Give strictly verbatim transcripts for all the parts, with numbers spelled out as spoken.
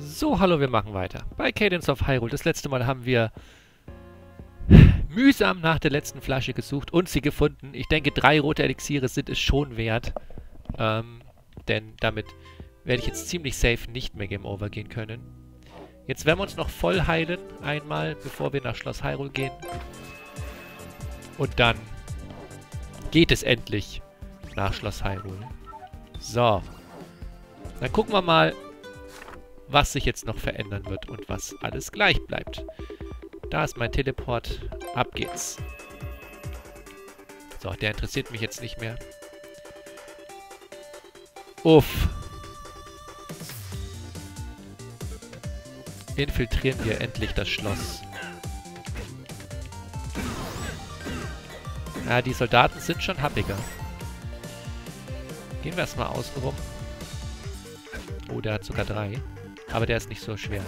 So, hallo, wir machen weiter. Bei Cadence of Hyrule. Das letzte Mal haben wir mühsam nach der letzten Flasche gesucht und sie gefunden. Ich denke, drei rote Elixiere sind es schon wert. Ähm, denn damit werde ich jetzt ziemlich safe nicht mehr Game Over gehen können. Jetzt werden wir uns noch voll heilen, einmal, bevor wir nach Schloss Hyrule gehen. Und dann geht es endlich nach Schloss Hyrule. So. Dann gucken wir mal, was sich jetzt noch verändern wird und was alles gleich bleibt. Da ist mein Teleport. Ab geht's. So, der interessiert mich jetzt nicht mehr. Uff. Infiltrieren wir endlich das Schloss. Ja, die Soldaten sind schon happiger. Gehen wir erstmal außen rum. Oh, der hat sogar drei. Aber der ist nicht so schwer.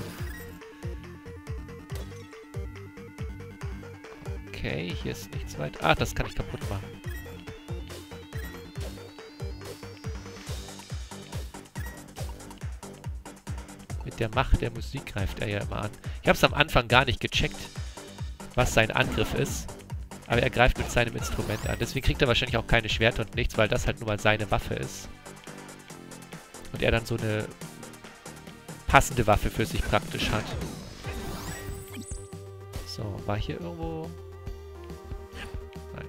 Okay, hier ist nichts weiter. Ah, das kann ich kaputt machen. Mit der Macht der Musik greift er ja immer an. Ich habe es am Anfang gar nicht gecheckt, was sein Angriff ist. Aber er greift mit seinem Instrument an. Deswegen kriegt er wahrscheinlich auch keine Schwerter und nichts, weil das halt nur mal seine Waffe ist. Und er dann so eine passende Waffe für sich praktisch hat. So, war hier irgendwo... Nein.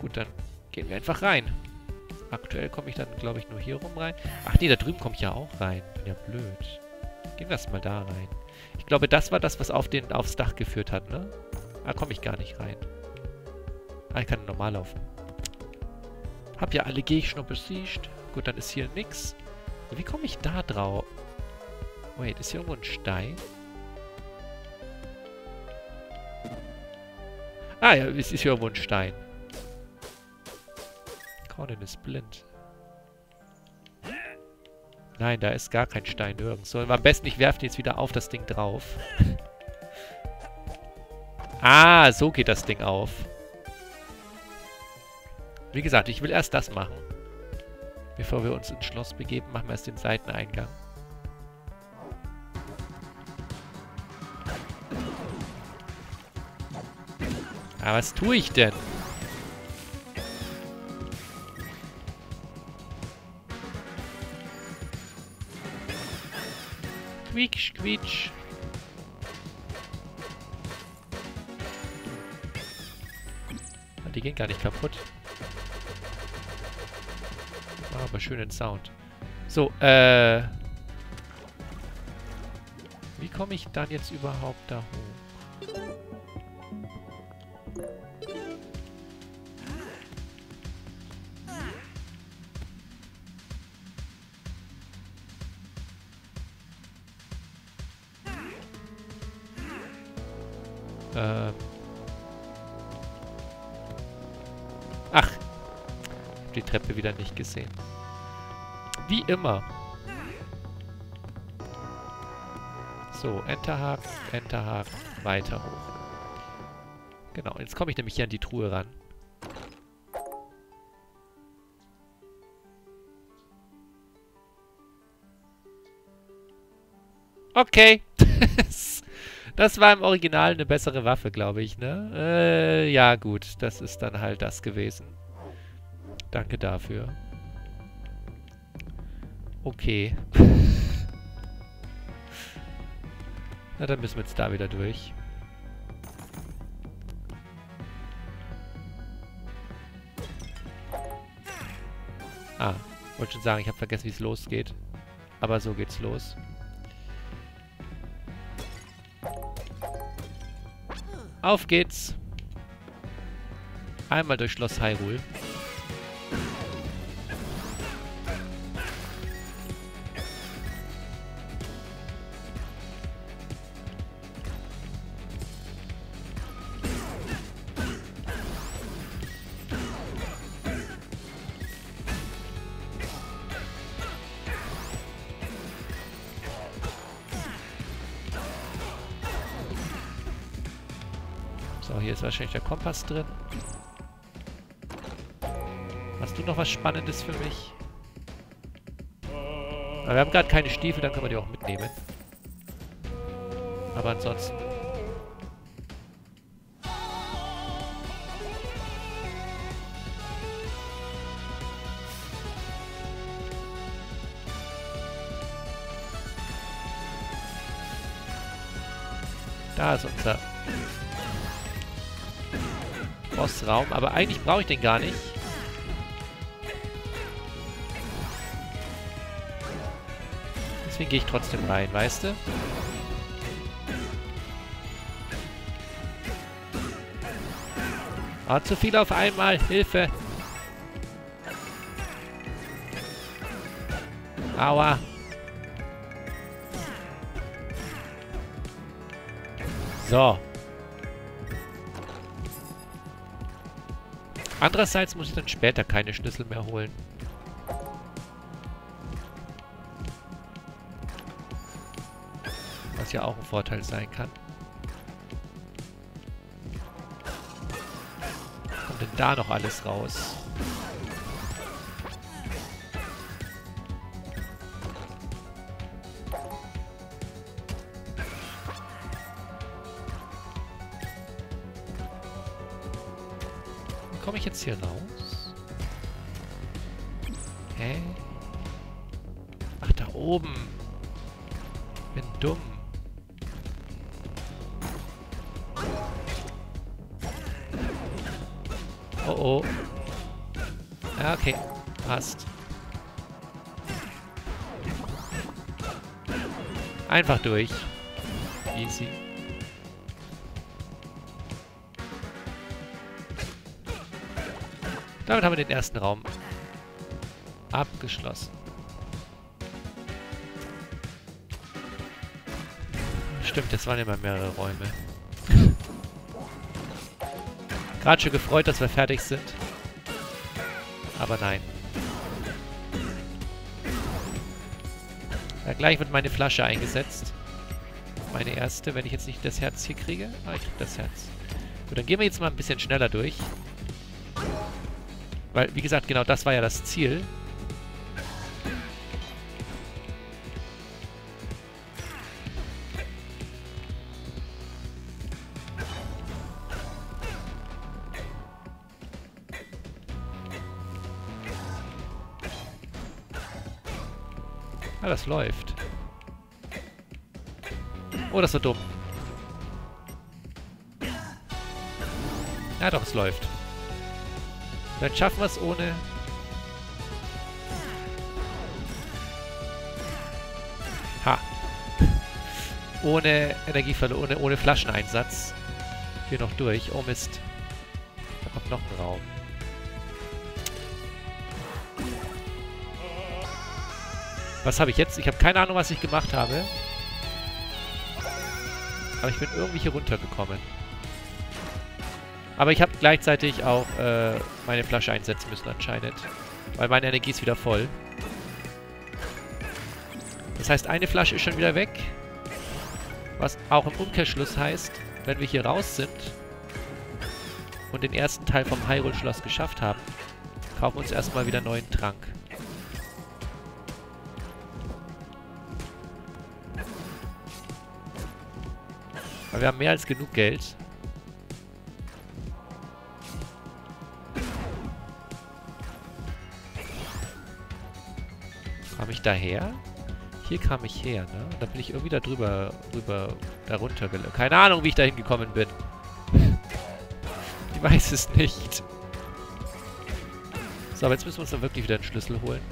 Gut, dann gehen wir einfach rein. Aktuell komme ich dann, glaube ich, nur hier rum rein. Ach nee, da drüben komme ich ja auch rein. Bin ja blöd. Gehen wir erstmal da rein. Ich glaube, das war das, was auf den, aufs Dach geführt hat, ne? Ah, komme ich gar nicht rein. Ah, ich kann normal laufen. Hab ja alle Gegner besiegt. Gut, dann ist hier nix. Wie komme ich da drauf? Wait, ist hier irgendwo ein Stein? Ah ja, es ist hier irgendwo ein Stein. Conan ist blind. Nein, da ist gar kein Stein nirgends. So, am besten ich werfe den jetzt wieder auf das Ding drauf. Ah, so geht das Ding auf. Wie gesagt, ich will erst das machen. Bevor wir uns ins Schloss begeben, machen wir erst den Seiteneingang. Aber was tue ich denn? Quietsch, quietsch. Die gehen gar nicht kaputt. Aber schönen Sound. So, äh... wie komme ich dann jetzt überhaupt da hoch? Ähm... Ach! Ich hab die Treppe wieder nicht gesehen. Wie immer. So, Enterhaken, Enterhaken, weiter hoch. Genau, jetzt komme ich nämlich hier an die Truhe ran. Okay. Das war im Original eine bessere Waffe, glaube ich, ne? Äh, ja gut, das ist dann halt das gewesen. Danke dafür. Okay. Na, dann müssen wir jetzt da wieder durch. Ah, wollte schon sagen, ich habe vergessen, wie es losgeht. Aber so geht's los. Auf geht's. Einmal durch Schloss Hyrule. So, hier ist wahrscheinlich der Kompass drin. Hast du noch was Spannendes für mich? Aber wir haben gerade keine Stiefel, dann können wir die auch mitnehmen. Aber ansonsten. Da ist unser Bossraum, aber eigentlich brauche ich den gar nicht. Deswegen gehe ich trotzdem rein, weißt du? Ah, zu viel auf einmal! Hilfe! Aua! So. Andererseits muss ich dann später keine Schlüssel mehr holen. Was ja auch ein Vorteil sein kann. Was kommt denn da noch alles raus? Komme ich jetzt hier raus? Hä? Ach, da oben. Ich bin dumm. Oh oh. Ja, okay. Passt. Einfach durch. Easy. Damit haben wir den ersten Raum abgeschlossen. Stimmt, das waren immer mehrere Räume. Gerade schon gefreut, dass wir fertig sind. Aber nein. Ja, gleich wird meine Flasche eingesetzt. Meine erste, wenn ich jetzt nicht das Herz hier kriege. Ah, ich krieg das Herz. Gut, dann gehen wir jetzt mal ein bisschen schneller durch. Weil, wie gesagt, genau das war ja das Ziel. Ah, das läuft. Oh, das war dumm. Ja doch, es läuft. Vielleicht schaffen wir es ohne. Ha. Ohne Energieverlust, ohne, ohne Flascheneinsatz. Hier noch durch. Oh Mist. Da kommt noch ein Raum. Was habe ich jetzt? Ich habe keine Ahnung, was ich gemacht habe. Aber ich bin irgendwie hier runtergekommen. Aber ich habe gleichzeitig auch äh, meine Flasche einsetzen müssen anscheinend. Weil meine Energie ist wieder voll. Das heißt, eine Flasche ist schon wieder weg. Was auch im Umkehrschluss heißt, wenn wir hier raus sind und den ersten Teil vom Hyrule-Schloss geschafft haben, kaufen wir uns erstmal wieder einen neuen Trank. Aber wir haben mehr als genug Geld. Kam ich daher? Hier kam ich her, ne? Da bin ich irgendwie da drüber, rüber, da runter gelaufen. Keine Ahnung, wie ich da hingekommen bin. Ich weiß es nicht. So, aber jetzt müssen wir uns dann wirklich wieder einen Schlüssel holen.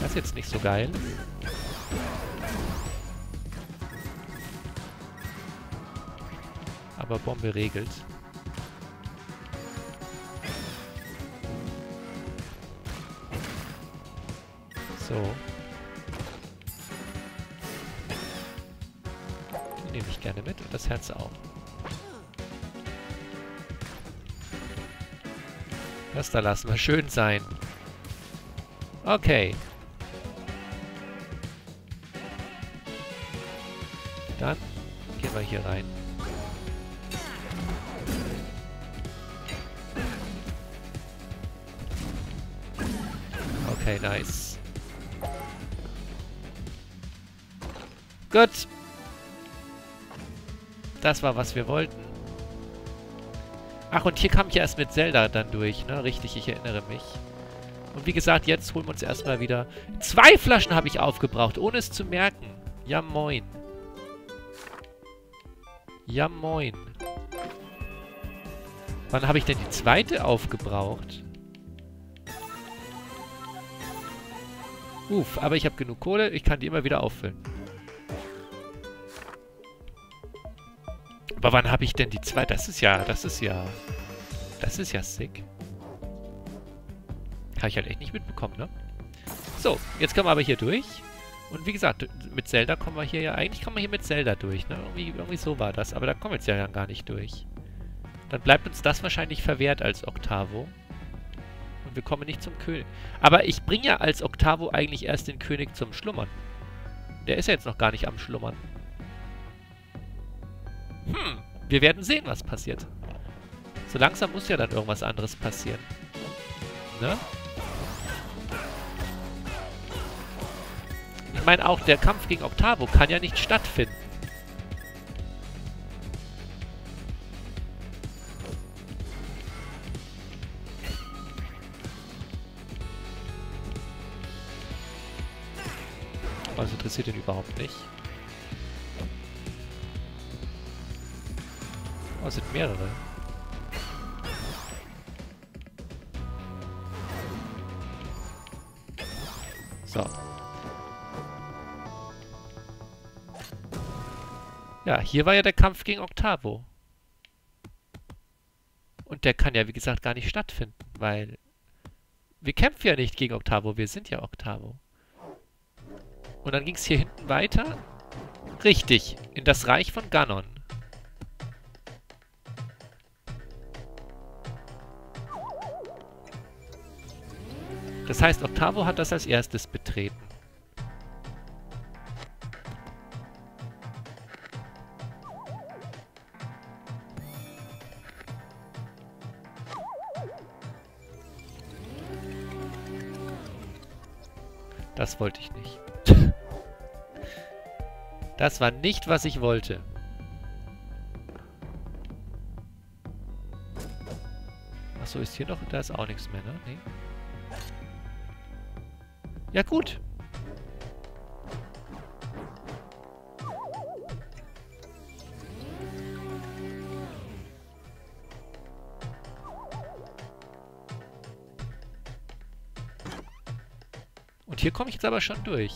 Das ist jetzt nicht so geil. Aber Bombe regelt. So. Die nehme ich gerne mit und das Herz auch. Das da lassen wir schön sein. Okay. Dann gehen wir hier rein. Okay, nice. Gut. Das war, was wir wollten. Ach, und hier kam ich erst mit Zelda dann durch, ne? Richtig, ich erinnere mich. Und wie gesagt, jetzt holen wir uns erstmal wieder... Zwei Flaschen habe ich aufgebraucht, ohne es zu merken. Ja, moin. Ja, moin. Wann habe ich denn die zweite aufgebraucht? Uff, aber ich habe genug Kohle, ich kann die immer wieder auffüllen. Aber wann habe ich denn die zweite? Das ist ja, das ist ja... Das ist ja sick. Habe ich halt echt nicht mitbekommen, ne? So, jetzt kommen wir aber hier durch. Und wie gesagt, mit Zelda kommen wir hier ja... Eigentlich kommen wir hier mit Zelda durch, ne? Irgendwie, irgendwie so war das. Aber da kommen wir jetzt ja dann gar nicht durch. Dann bleibt uns das wahrscheinlich verwehrt als Octavo. Und wir kommen nicht zum König. Aber ich bringe ja als Octavo eigentlich erst den König zum Schlummern. Der ist ja jetzt noch gar nicht am Schlummern. Hm, wir werden sehen, was passiert. So langsam muss ja dann irgendwas anderes passieren. Ne? Ich meine, auch der Kampf gegen Octavo kann ja nicht stattfinden. Oh, das interessiert ihn überhaupt nicht. Oh, es sind mehrere. So. Ja, hier war ja der Kampf gegen Octavo. Und der kann ja, wie gesagt, gar nicht stattfinden, weil... Wir kämpfen ja nicht gegen Octavo, wir sind ja Octavo. Und dann ging es hier hinten weiter. Richtig, in das Reich von Ganon. Das heißt, Octavo hat das als erstes betreten. Das wollte ich nicht. Das war nicht, was ich wollte. Achso, ist hier noch... Da ist auch nichts mehr, ne? Nee. Ja, gut. Und hier komme ich jetzt aber schon durch.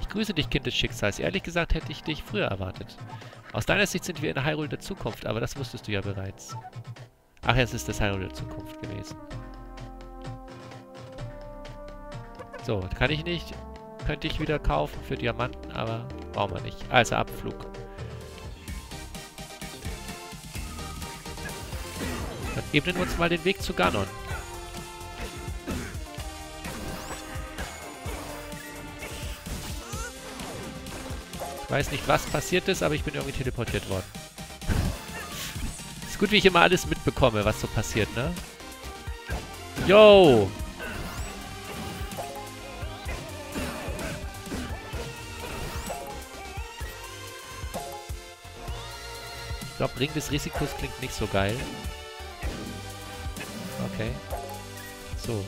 Ich grüße dich, Kind des Schicksals. Ehrlich gesagt hätte ich dich früher erwartet. Aus deiner Sicht sind wir in Hyrule der Zukunft, aber das wusstest du ja bereits. Ach ja, es ist das Hyrule der Zukunft gewesen. So, kann ich nicht. Könnte ich wieder kaufen für Diamanten, aber brauchen wir nicht. Also Abflug. Dann ebnen wir uns mal den Weg zu Ganon. Ich weiß nicht, was passiert ist, aber ich bin irgendwie teleportiert worden. Ist gut, wie ich immer alles mitbekomme, was so passiert, ne? Yo! Ich glaube, Ring des Risikos klingt nicht so geil. Okay. So.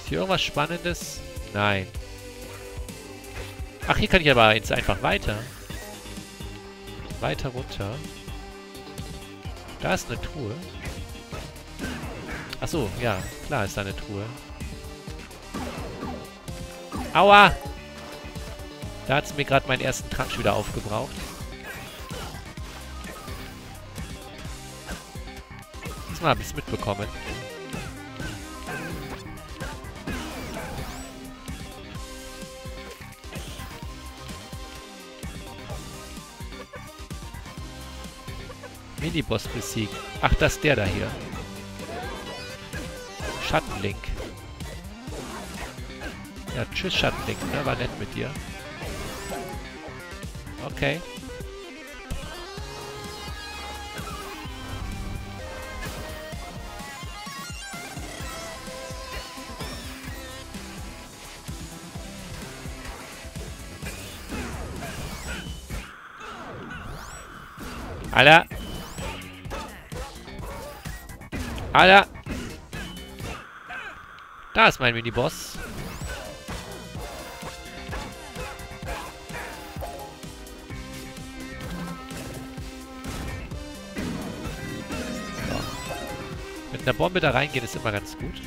Ist hier irgendwas Spannendes? Nein. Ach, hier kann ich aber jetzt einfach weiter. Weiter runter. Da ist eine Truhe. Achso, ja. Klar ist da eine Truhe. Aua! Da hat es mir gerade meinen ersten Trank wieder aufgebraucht. Diesmal habe ich es mitbekommen. Miniboss besiegt. Ach, das ist der da hier. Schattenlink. Ja, tschüss Schattenlink, ne? War nett mit dir. Okay. Alter. Alter. Da ist mein Mini-Boss. Mit einer Bombe da reingehen ist immer ganz gut.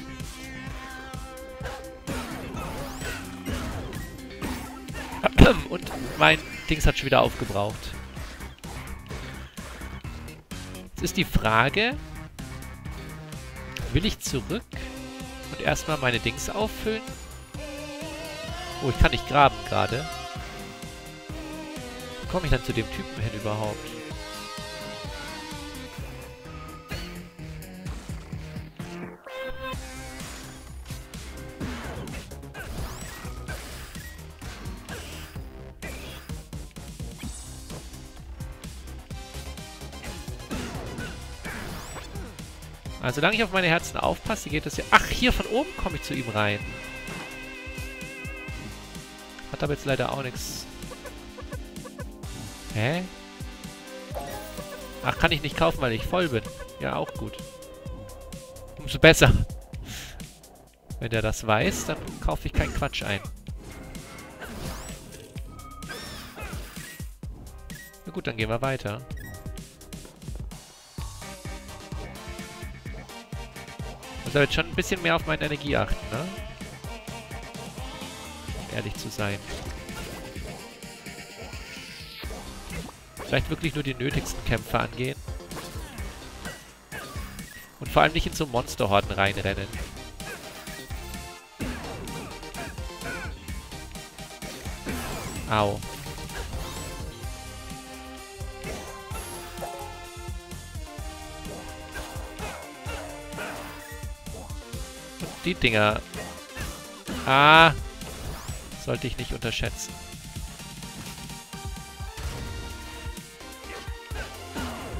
Und mein Dings hat schon wieder aufgebraucht. Jetzt ist die Frage, will ich zurück und erstmal meine Dings auffüllen? Oh, ich kann nicht graben gerade. Wie komme ich dann zu dem Typen hin überhaupt? Also, solange ich auf meine Herzen aufpasse, geht das ja... Ach, hier von oben komme ich zu ihm rein. Hat aber jetzt leider auch nichts. Hä? Ach, kann ich nicht kaufen, weil ich voll bin. Ja, auch gut. Umso besser. Wenn der das weiß, dann kaufe ich keinen Quatsch ein. Na gut, dann gehen wir weiter. Ich soll jetzt schon ein bisschen mehr auf meine Energie achten, ne? Um ehrlich zu sein. Vielleicht wirklich nur die nötigsten Kämpfe angehen. Und vor allem nicht in so Monsterhorden reinrennen. Au. Die Dinger. Ah. Sollte ich nicht unterschätzen.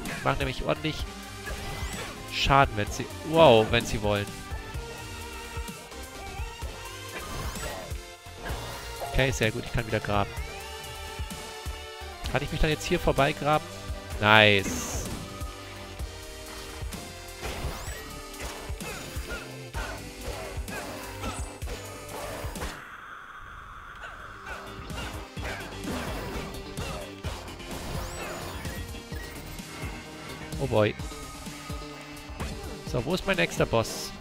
Ich mache nämlich ordentlich Schaden, wenn sie... Wow, wenn sie wollen. Okay, sehr gut. Ich kann wieder graben. Kann ich mich dann jetzt hier vorbeigraben? Nice. Oh boy. So, wo ist mein nächster Boss?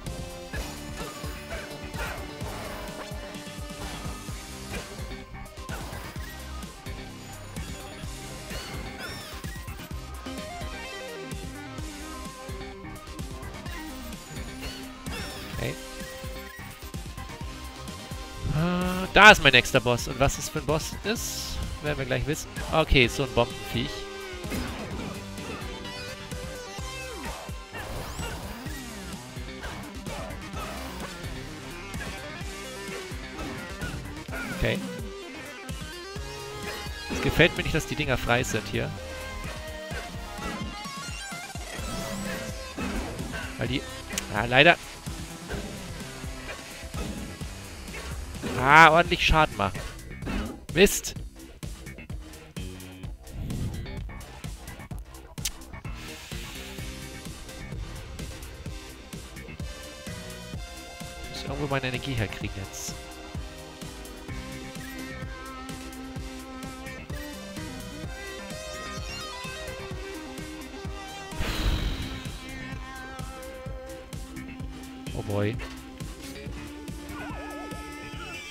Okay. Ah, da ist mein nächster Boss. Und was das für ein Boss ist, werden wir gleich wissen. Okay, so ein Bombenviech. Okay. Es gefällt mir nicht, dass die Dinger frei sind hier. Weil die... Ah, leider... Ah, ordentlich Schaden machen. Mist! Ich muss irgendwo meine Energie herkriegen jetzt.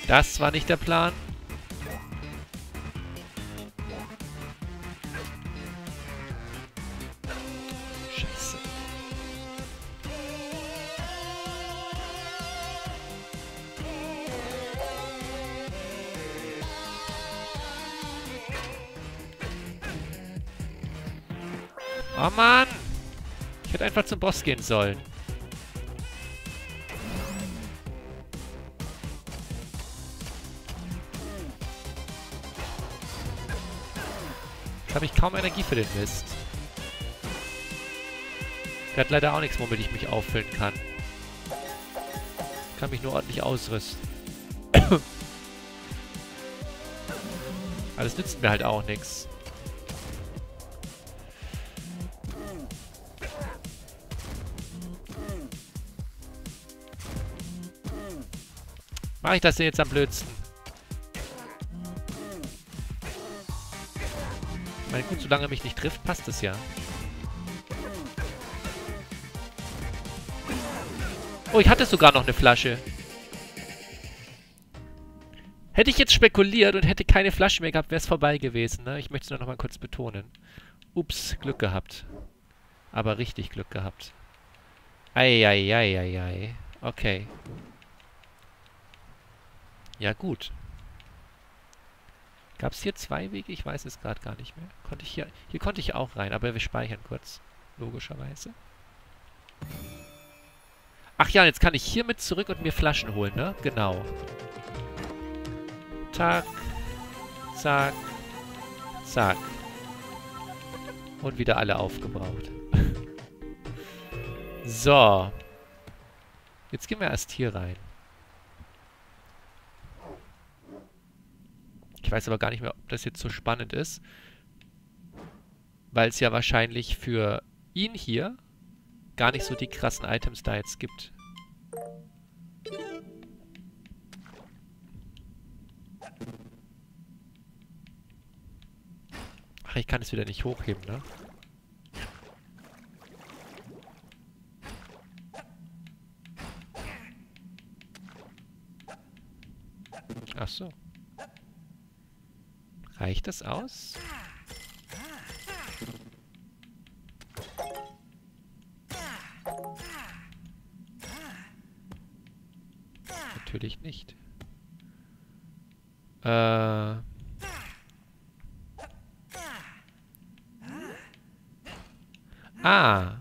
Das war nicht der Plan. Scheiße. Oh Mann! Ich hätte einfach zum Boss gehen sollen. Habe ich kaum Energie für den Mist. Der hat leider auch nichts, womit ich mich auffüllen kann. Ich kann mich nur ordentlich ausrüsten. Aber das nützt mir halt auch nichts. mache ich das denn jetzt am blödsten? Ich meine, gut, solange er mich nicht trifft, passt es ja. Oh, ich hatte sogar noch eine Flasche. Hätte ich jetzt spekuliert und hätte keine Flasche mehr gehabt, wäre es vorbei gewesen, ne? Ich möchte es nur noch mal kurz betonen. Ups, Glück gehabt. Aber richtig Glück gehabt. Eieieiei. Okay. Ja, gut. Gab es hier zwei Wege? Ich weiß es gerade gar nicht mehr. Konnte ich hier... Hier konnte ich auch rein, aber wir speichern kurz. Logischerweise. Ach ja, jetzt kann ich hier mit zurück und mir Flaschen holen, ne? Genau. Zack. Zack. Zack. Und wieder alle aufgebraucht. So. Jetzt gehen wir erst hier rein. Ich weiß aber gar nicht mehr, ob das jetzt so spannend ist. Weil es ja wahrscheinlich für ihn hier gar nicht so die krassen Items da jetzt gibt. Ach, ich kann es wieder nicht hochheben, ne? Ach so. Reicht das aus? Natürlich nicht. Äh. Ja, ah.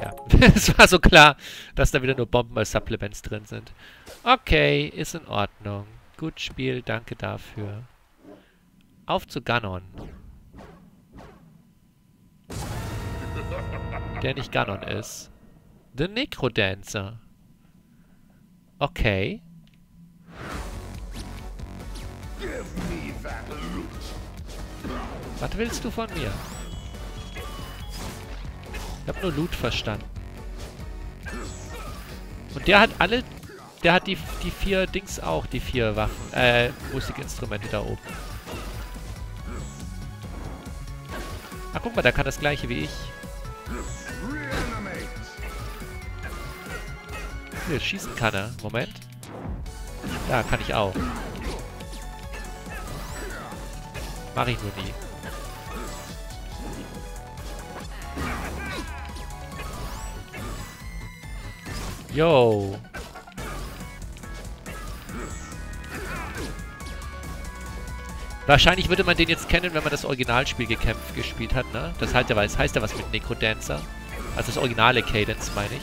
Ja, es war so klar, dass da wieder nur Bomben als Supplements drin sind. Okay, ist in Ordnung. Gut Spiel, danke dafür. Auf zu Ganon. Der nicht Ganon ist. The Necrodancer. Okay. Was willst du von mir? Ich hab nur Loot verstanden. Und der hat alle... Der hat die, die vier Dings auch, die vier Waffen, äh, Musikinstrumente da oben. Ach, guck mal, der kann das gleiche wie ich. Hier, schießen kann er. Moment. Da kann ich auch. Mach ich nur nie. Yo. Wahrscheinlich würde man den jetzt kennen, wenn man das Originalspiel gekämpft gespielt hat, ne? Das heißt ja was, heißt ja was mit Necrodancer. Also das originale Cadence, meine ich.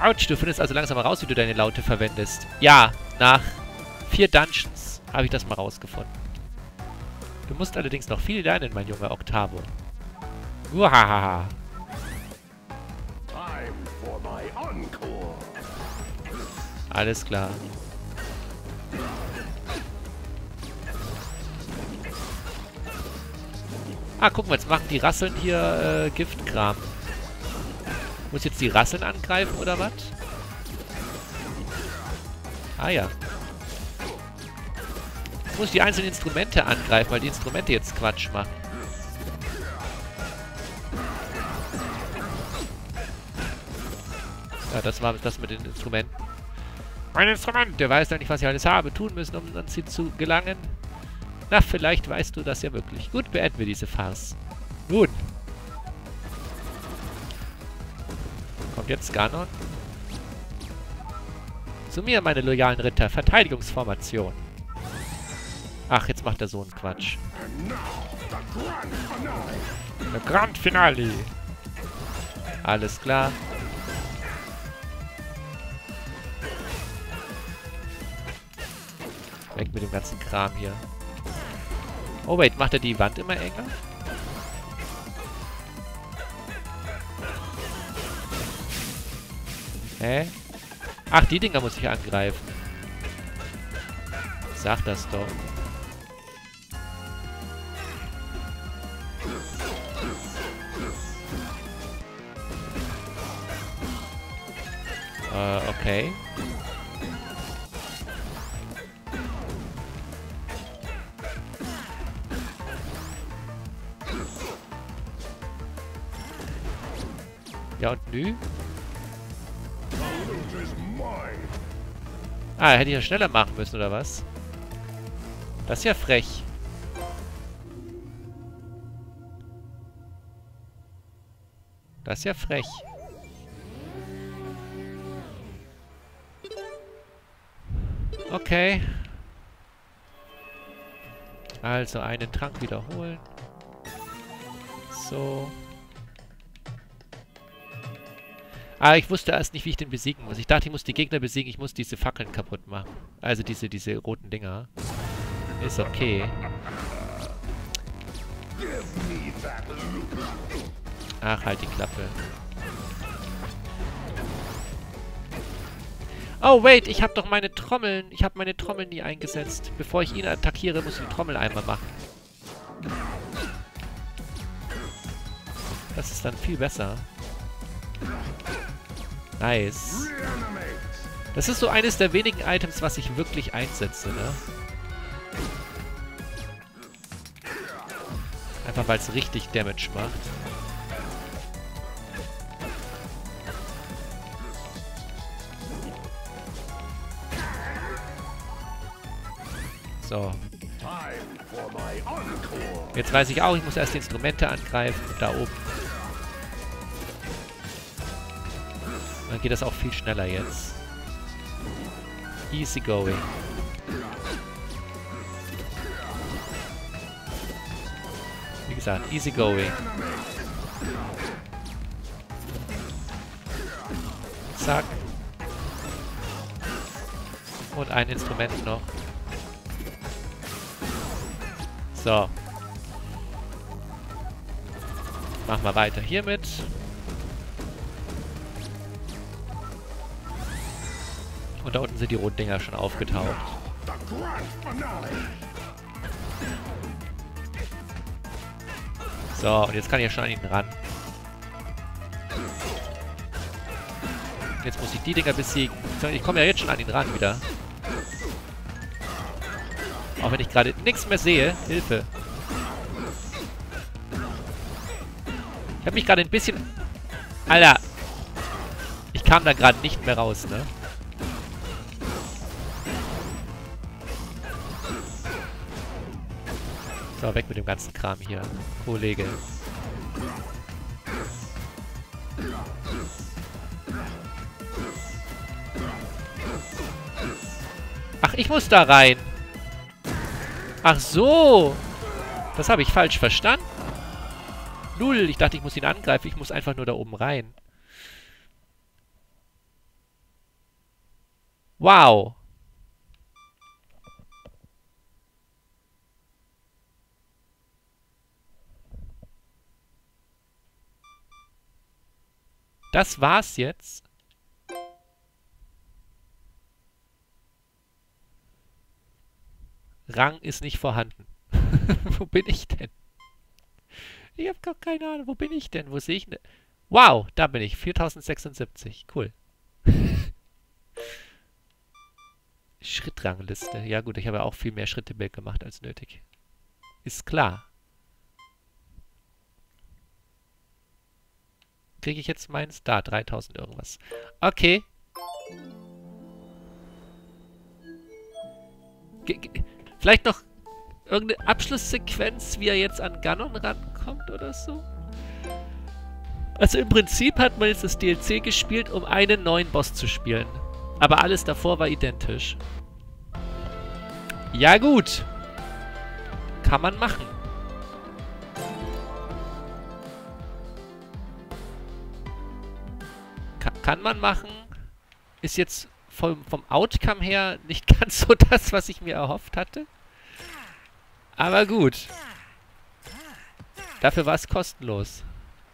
Autsch, du findest also langsam raus, wie du deine Laute verwendest. Ja, nach vier Dungeons habe ich das mal rausgefunden. Du musst allerdings noch viel lernen, mein junger Octavo. Uhahaha. Alles klar. Ah, guck mal, jetzt machen die Rasseln hier äh, Giftkram. Muss jetzt die Rasseln angreifen, oder was? Ah ja. Ich muss die einzelnen Instrumente angreifen, weil die Instrumente jetzt Quatsch machen. Ja, das war das mit den Instrumenten. Mein Instrument, der weiß ja nicht, was ich alles habe, tun müssen, um an sie zu gelangen. Na, vielleicht weißt du das ja wirklich. Gut, beenden wir diese Farce. Nun. Kommt jetzt Ganon. Zu mir, meine loyalen Ritter. Verteidigungsformation. Ach, jetzt macht er so einen Quatsch. Der Grand Finale. Alles klar. Weg mit dem ganzen Kram hier. Oh, wait, macht er die Wand immer enger? Hä? Ach, die Dinger muss ich angreifen. Sag das doch. Äh, okay. Ja, und nü? Ah, hätte ich ja schneller machen müssen, oder was? Das ist ja frech. Das ist ja frech. Okay. Also, einen Trank wiederholen. So. Ah, ich wusste erst nicht, wie ich den besiegen muss. Ich dachte, ich muss die Gegner besiegen. Ich muss diese Fackeln kaputt machen. Also diese, diese roten Dinger. Ist okay. Ach, halt die Klappe. Oh, wait, ich habe doch meine Trommeln. Ich habe meine Trommeln nie eingesetzt. Bevor ich ihn attackiere, muss ich die Trommel einmal machen. Das ist dann viel besser. Nice. Das ist so eines der wenigen Items, was ich wirklich einsetze, ne? Einfach weil es richtig Damage macht. So. Jetzt weiß ich auch, ich muss erst die Instrumente angreifen, da oben. Dann geht das auch viel schneller jetzt. Easy going. Wie gesagt, easy going. Zack. Und ein Instrument noch. So. Machen wir weiter hiermit. Und da unten sind die roten Dinger schon aufgetaucht. So, und jetzt kann ich ja schon an ihn ran. Jetzt muss ich die Dinger besiegen. Ich komme ja jetzt schon an ihn ran wieder. Auch wenn ich gerade nichts mehr sehe. Hilfe. Ich habe mich gerade ein bisschen... Alter. Ich kam da gerade nicht mehr raus, ne? So, weg mit dem ganzen Kram hier, Kollege. Ach, ich muss da rein. Ach so. Das habe ich falsch verstanden. Null. Ich dachte, ich muss ihn angreifen. Ich muss einfach nur da oben rein. Wow. Das war's jetzt. Rang ist nicht vorhanden. Wo bin ich denn? Ich habe gar keine Ahnung. Wo bin ich denn? Wo sehe ich denn? Wow, da bin ich. viertausendsechsundsiebzig. Cool. Schrittrangliste. Ja gut, ich habe ja auch viel mehr Schritte mehr gemacht als nötig. Ist klar. Kriege ich jetzt meins? Da, dreitausend irgendwas. Okay. G g vielleicht noch irgendeine Abschlusssequenz, wie er jetzt an Ganon rankommt oder so? Also im Prinzip hat man jetzt das D L C gespielt, um einen neuen Boss zu spielen. Aber alles davor war identisch. Ja gut. Kann man machen. Kann man machen, ist jetzt vom, vom Outcome her nicht ganz so das, was ich mir erhofft hatte. Aber gut. Dafür war es kostenlos,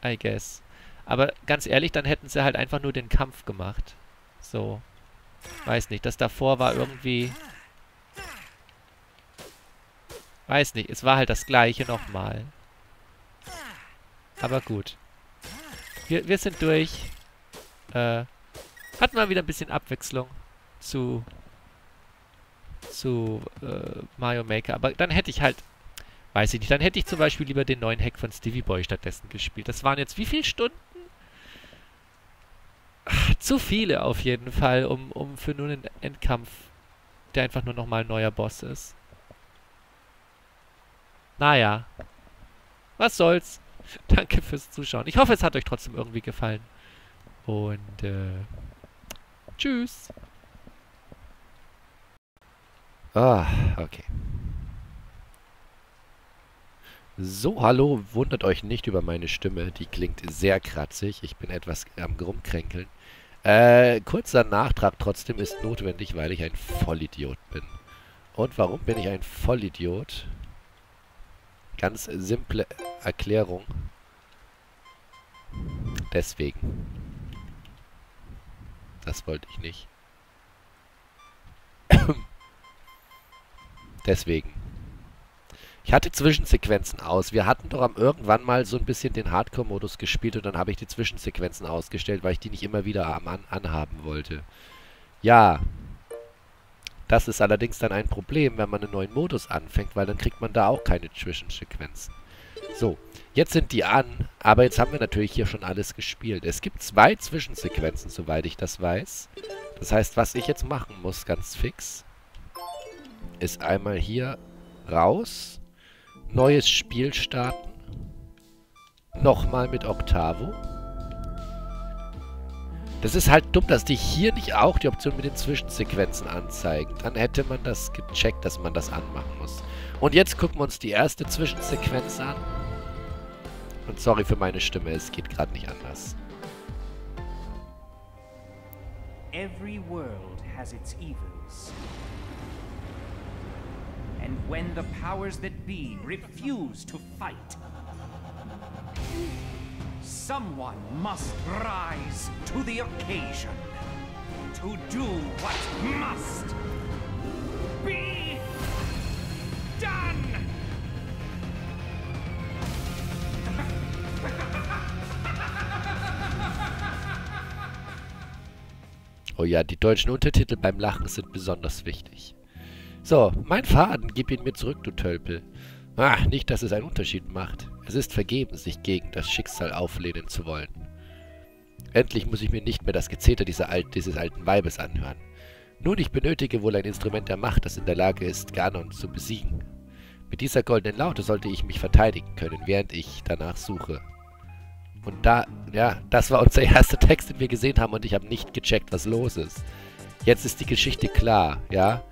I guess. Aber ganz ehrlich, dann hätten sie halt einfach nur den Kampf gemacht. So. Weiß nicht, das davor war irgendwie... Weiß nicht, es war halt das Gleiche nochmal. Aber gut. Wir, wir sind durch. Äh, Hat mal wieder ein bisschen Abwechslung zu, zu äh, Mario Maker. Aber dann hätte ich halt, weiß ich nicht, dann hätte ich zum Beispiel lieber den neuen Hack von Stevie Boy stattdessen gespielt. Das waren jetzt wie viele Stunden? Ach, zu viele auf jeden Fall, um, um für nur einen Endkampf, der einfach nur nochmal ein neuer Boss ist. Naja. Was soll's. Danke fürs Zuschauen. Ich hoffe, es hat euch trotzdem irgendwie gefallen. Und äh, tschüss. Ah, okay. So, hallo. Wundert euch nicht über meine Stimme. Die klingt sehr kratzig. Ich bin etwas am Rumkränkeln. Äh, kurzer Nachtrag trotzdem ist notwendig, weil ich ein Vollidiot bin. Und warum bin ich ein Vollidiot? Ganz simple Erklärung. Deswegen. Das wollte ich nicht. Deswegen. Ich hatte Zwischensequenzen aus. Wir hatten doch am irgendwann mal so ein bisschen den Hardcore-Modus gespielt und dann habe ich die Zwischensequenzen ausgestellt, weil ich die nicht immer wieder am an anhaben wollte. Ja. Das ist allerdings dann ein Problem, wenn man einen neuen Modus anfängt, weil dann kriegt man da auch keine Zwischensequenzen. So, jetzt sind die an, aber jetzt haben wir natürlich hier schon alles gespielt. Es gibt zwei Zwischensequenzen, soweit ich das weiß. Das heißt, was ich jetzt machen muss, ganz fix, ist einmal hier raus, neues Spiel starten, nochmal mit Octavo. Das ist halt dumm, dass die hier nicht auch die Option mit den Zwischensequenzen anzeigen. Dann hätte man das gecheckt, dass man das anmachen muss. Und jetzt gucken wir uns die erste Zwischensequenz an. Und sorry für meine Stimme, es geht gerade nicht anders. Every world has its evils. And when the powers that be refuse to fight, someone must rise to the occasion, to do what must be done! Oh ja, die deutschen Untertitel beim Lachen sind besonders wichtig. So, mein Faden, gib ihn mir zurück, du Tölpel. Ah, nicht, dass es einen Unterschied macht. Es ist vergebens, sich gegen das Schicksal auflehnen zu wollen. Endlich muss ich mir nicht mehr das Gezeter dieser Al- dieses alten Weibes anhören. Nun, ich benötige wohl ein Instrument der Macht, das in der Lage ist, Ganon zu besiegen. Mit dieser goldenen Laute sollte ich mich verteidigen können, während ich danach suche. Und da, ja, das war unser erster Text, den wir gesehen haben und ich habe nicht gecheckt, was los ist. Jetzt ist die Geschichte klar, ja?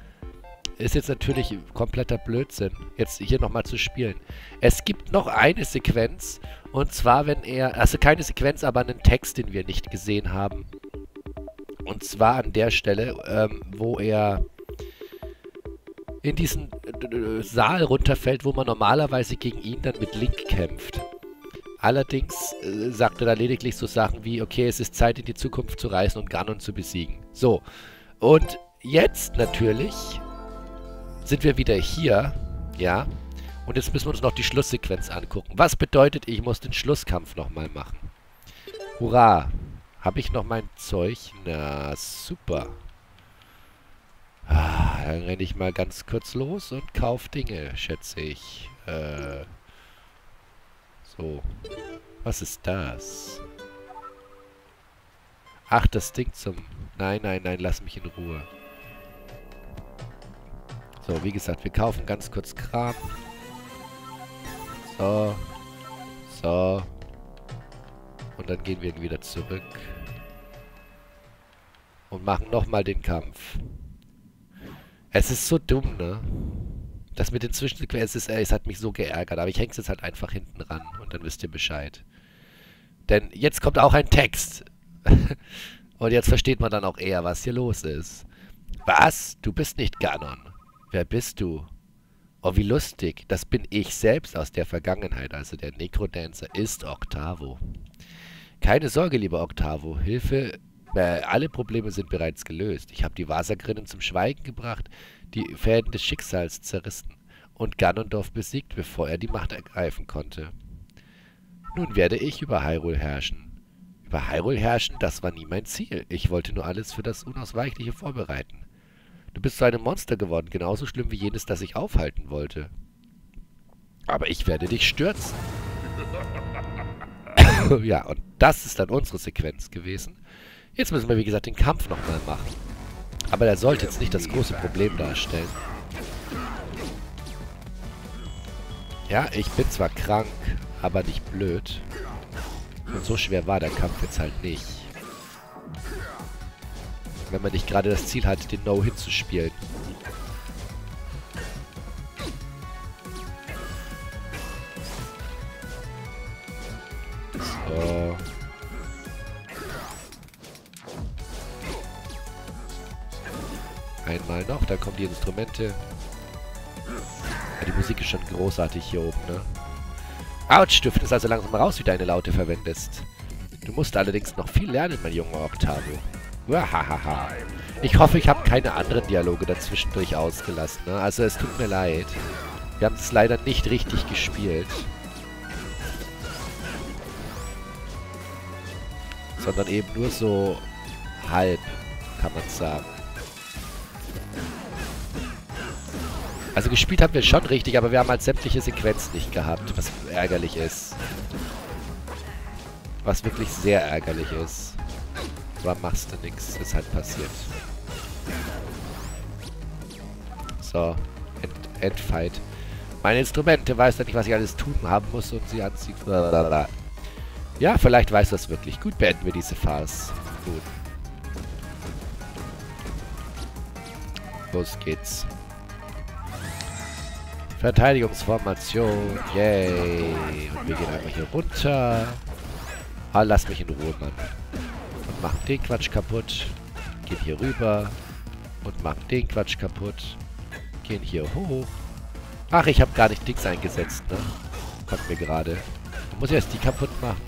Ist jetzt natürlich kompletter Blödsinn, jetzt hier nochmal zu spielen. Es gibt noch eine Sequenz, und zwar, wenn er, also keine Sequenz, aber einen Text, den wir nicht gesehen haben. Und zwar an der Stelle, ähm, wo er in diesen äh, Saal runterfällt, wo man normalerweise gegen ihn dann mit Link kämpft. Allerdings äh, sagt er da lediglich so Sachen wie, okay, es ist Zeit, in die Zukunft zu reisen und Ganon zu besiegen. So, und jetzt natürlich sind wir wieder hier, ja, und jetzt müssen wir uns noch die Schlusssequenz angucken. Was bedeutet, ich muss den Schlusskampf nochmal machen. Hurra! Habe ich noch mein Zeug? Na, super. Ah, dann renne ich mal ganz kurz los und kaufe Dinge, schätze ich. Äh, so. Was ist das? Ach, das Ding zum... Nein, nein, nein, lass mich in Ruhe. So, wie gesagt, wir kaufen ganz kurz Kram. So. So. Und dann gehen wir wieder zurück. Und machen nochmal den Kampf. Es ist so dumm, ne? Das mit den Zwischensequenzen, es hat mich so geärgert. Aber ich häng's jetzt halt einfach hinten ran. Und dann wisst ihr Bescheid. Denn jetzt kommt auch ein Text. Und jetzt versteht man dann auch eher, was hier los ist. Was? Du bist nicht Ganon. Wer bist du? Oh, wie lustig. Das bin ich selbst aus der Vergangenheit. Also der Necrodancer ist Octavo. Keine Sorge, lieber Octavo. Hilfe. Äh, alle Probleme sind bereits gelöst. Ich habe die Wassergrinnen zum Schweigen gebracht, die Fäden des Schicksals zerrissen und Ganondorf besiegt, bevor er die Macht ergreifen konnte. Nun werde ich über Hyrule herrschen. Bei Hyrule herrschen, das war nie mein Ziel. Ich wollte nur alles für das Unausweichliche vorbereiten. Du bist zu einem Monster geworden, genauso schlimm wie jenes, das ich aufhalten wollte. Aber ich werde dich stürzen. Ja, und das ist dann unsere Sequenz gewesen. Jetzt müssen wir, wie gesagt, den Kampf nochmal machen. Aber der sollte jetzt nicht das große Problem darstellen. Ja, ich bin zwar krank, aber nicht blöd. Und so schwer war der Kampf jetzt halt nicht. Wenn man nicht gerade das Ziel hat, den No-Hit zu spielen. So. Einmal noch, dann kommen die Instrumente. Ja, die Musik ist schon großartig hier oben, ne? Autsch, du findest also langsam raus, wie deine Laute verwendest. Du musst allerdings noch viel lernen, mein junger Octavo. Wahahaha. Ich hoffe, ich habe keine anderen Dialoge dazwischendurch ausgelassen, ne? Also es tut mir leid. Wir haben es leider nicht richtig gespielt. Sondern eben nur so halb, kann man sagen. Also gespielt haben wir schon richtig, aber wir haben halt sämtliche Sequenzen nicht gehabt, was ärgerlich ist. Was wirklich sehr ärgerlich ist. Aber machst du nichts, ist halt passiert. So, End, Endfight. Meine Instrumente, weißt du nicht, was ich alles tun haben muss, um sie anziehen. Blablabla. Ja, vielleicht weißt du es wirklich. Gut, beenden wir diese Phase. Gut. Los geht's. Verteidigungsformation. Yay. Und wir gehen einfach hier runter. Ah, lass mich in Ruhe, Mann. Und machen den Quatsch kaputt. Gehen hier rüber. Und machen den Quatsch kaputt. Gehen hier hoch. Ach, ich habe gar nicht Dings eingesetzt, ne? Kommt mir gerade. Muss ich erst die kaputt machen.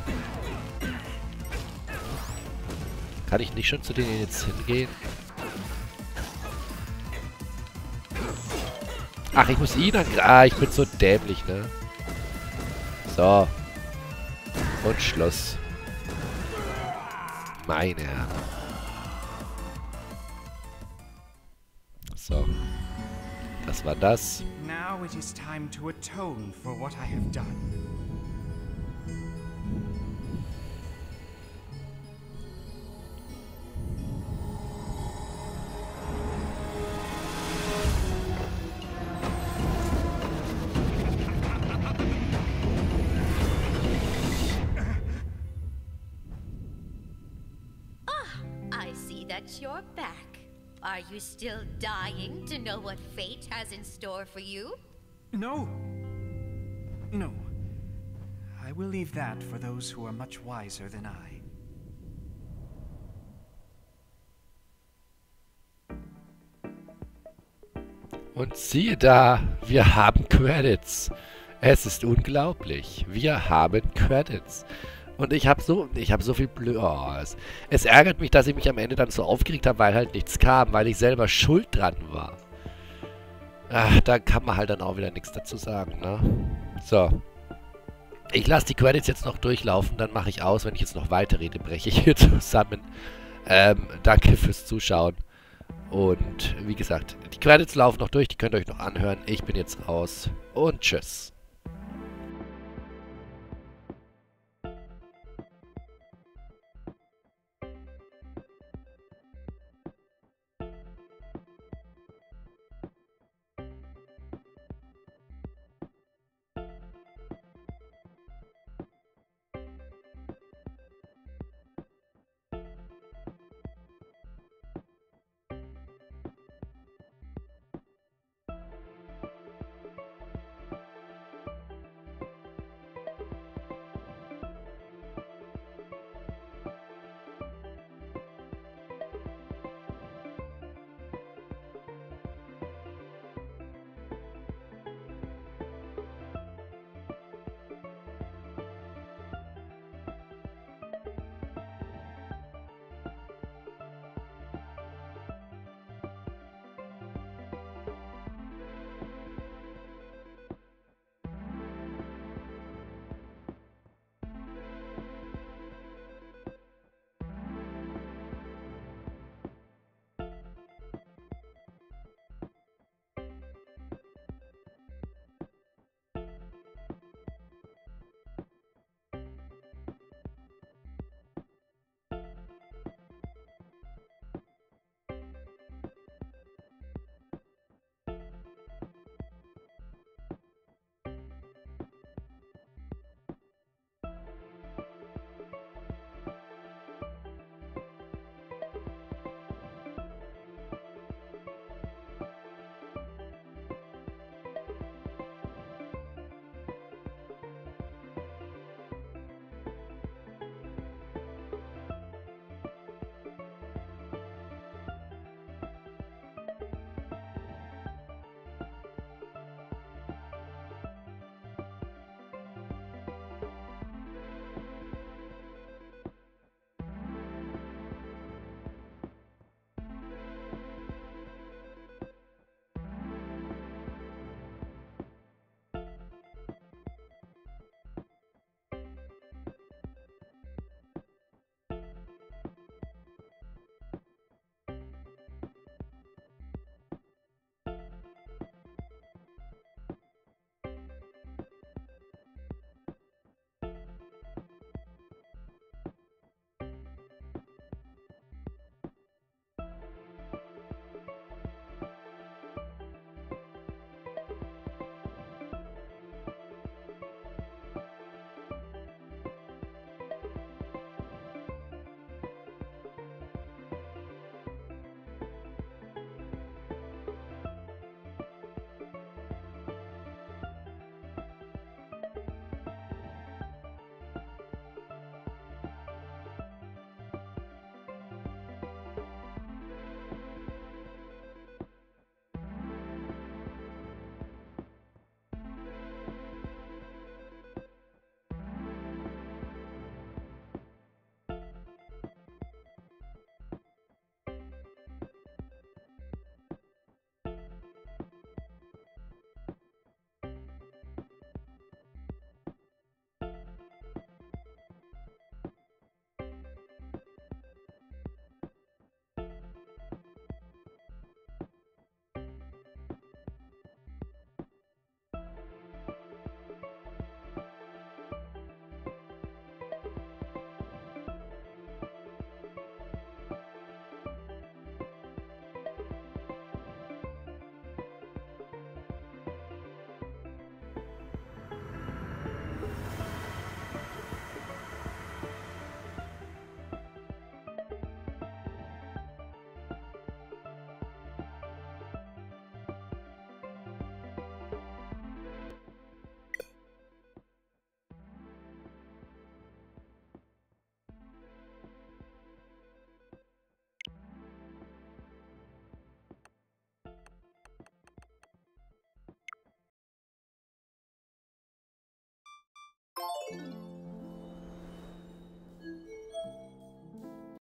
Kann ich nicht schon zu denen jetzt hingehen? Ach, ich muss ihn angreifen. Ah, ich bin so dämlich, ne? So. Und Schluss. Meine Herren. So. Das war das. Now it is time to atone for what I have done. You're back. Are you still dying to know what fate has in store for you? No. No. I will leave that for those who are much wiser than I. Und siehe da, wir haben Credits. Es ist unglaublich. Wir haben Credits. Und ich habe so, ich habe so viel Blö... Oh, es, es ärgert mich, dass ich mich am Ende dann so aufgeregt habe, weil halt nichts kam, weil ich selber schuld dran war. Ach, da kann man halt dann auch wieder nichts dazu sagen, ne? So. Ich lasse die Credits jetzt noch durchlaufen, dann mache ich aus. Wenn ich jetzt noch weiterrede, breche ich hier zusammen. Ähm, danke fürs Zuschauen. Und wie gesagt, die Credits laufen noch durch, die könnt ihr euch noch anhören. Ich bin jetzt raus und tschüss.